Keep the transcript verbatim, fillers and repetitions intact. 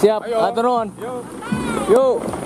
Siap, atur nun. Yuk.